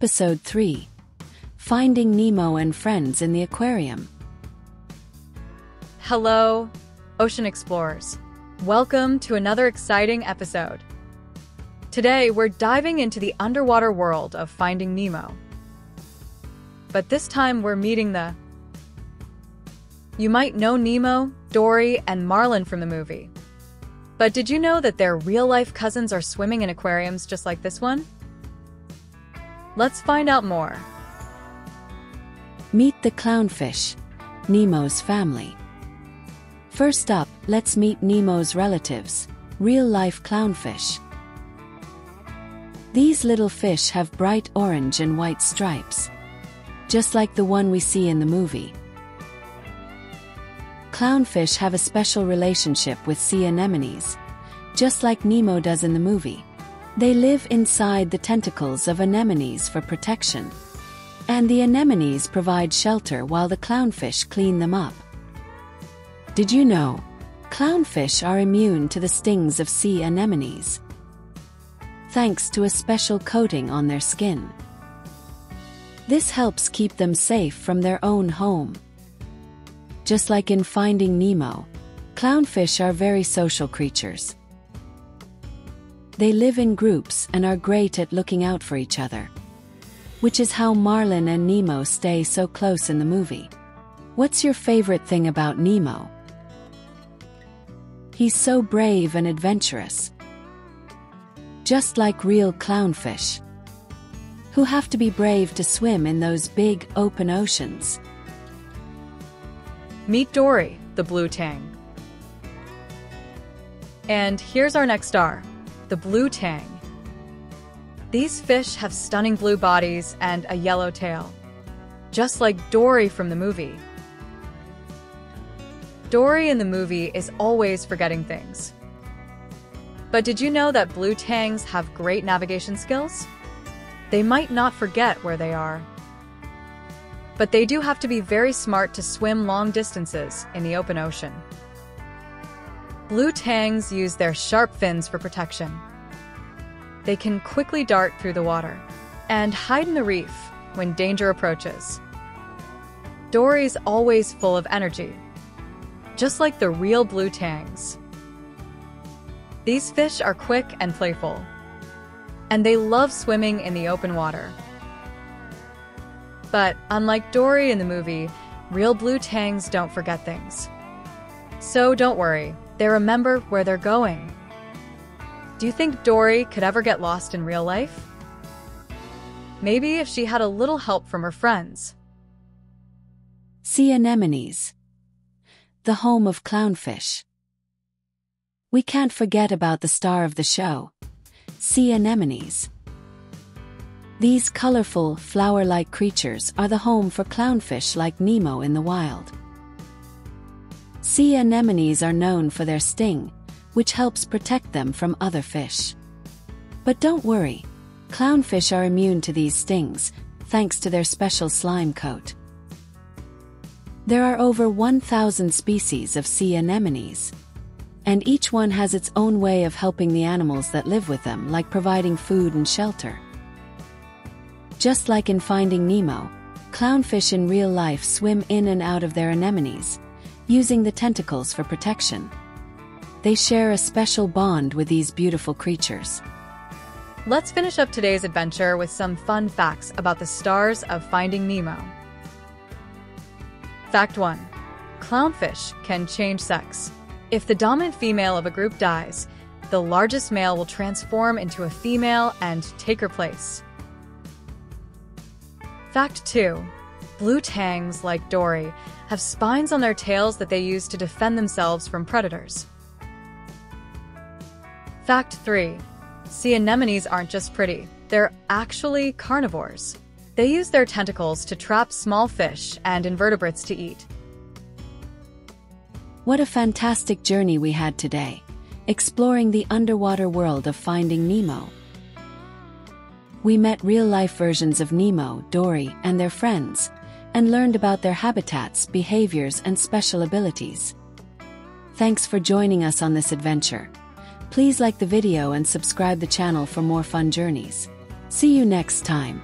Episode 3. Finding Nemo and Friends in the Aquarium. Hello, ocean explorers. Welcome to another exciting episode. Today, we're diving into the underwater world of Finding Nemo. But this time, we're meeting the... You might know Nemo, Dory, and Marlin from the movie. But did you know that their real-life cousins are swimming in aquariums just like this one? Let's find out more. Meet the clownfish, Nemo's family. First up, let's meet Nemo's relatives, real-life clownfish. These little fish have bright orange and white stripes, just like the one we see in the movie. Clownfish have a special relationship with sea anemones, just like Nemo does in the movie. They live inside the tentacles of anemones for protection, and the anemones provide shelter while the clownfish clean them up. Did you know? Clownfish are immune to the stings of sea anemones, thanks to a special coating on their skin. This helps keep them safe from their own home. Just like in Finding Nemo, clownfish are very social creatures. They live in groups and are great at looking out for each other, which is how Marlin and Nemo stay so close in the movie. What's your favorite thing about Nemo? He's so brave and adventurous, just like real clownfish, who have to be brave to swim in those big, open oceans. Meet Dory, the blue tang. And here's our next star, the blue tang. These fish have stunning blue bodies and a yellow tail, just like Dory from the movie. Dory in the movie is always forgetting things. But did you know that blue tangs have great navigation skills? They might not forget where they are, but they do have to be very smart to swim long distances in the open ocean. Blue tangs use their sharp fins for protection. They can quickly dart through the water and hide in the reef when danger approaches. Dory's always full of energy, just like the real blue tangs. These fish are quick and playful, and they love swimming in the open water. But unlike Dory in the movie, real blue tangs don't forget things. So don't worry. They remember where they're going. Do you think Dory could ever get lost in real life? Maybe if she had a little help from her friends. Sea anemones, the home of clownfish. We can't forget about the star of the show, sea anemones. These colorful, flower-like creatures are the home for clownfish like Nemo in the wild. Sea anemones are known for their sting, which helps protect them from other fish. But don't worry, clownfish are immune to these stings, thanks to their special slime coat. There are over 1,000 species of sea anemones, and each one has its own way of helping the animals that live with them, like providing food and shelter. Just like in Finding Nemo, clownfish in real life swim in and out of their anemones, using the tentacles for protection. They share a special bond with these beautiful creatures. Let's finish up today's adventure with some fun facts about the stars of Finding Nemo. Fact 1. Clownfish can change sex. If the dominant female of a group dies, the largest male will transform into a female and take her place. Fact 2. Blue tangs, like Dory, have spines on their tails that they use to defend themselves from predators. Fact 3. Sea anemones aren't just pretty, they're actually carnivores. They use their tentacles to trap small fish and invertebrates to eat. What a fantastic journey we had today, exploring the underwater world of Finding Nemo. We met real-life versions of Nemo, Dory, and their friends, and learned about their habitats, behaviors, and special abilities. Thanks for joining us on this adventure. Please like the video and subscribe the channel for more fun journeys. See you next time.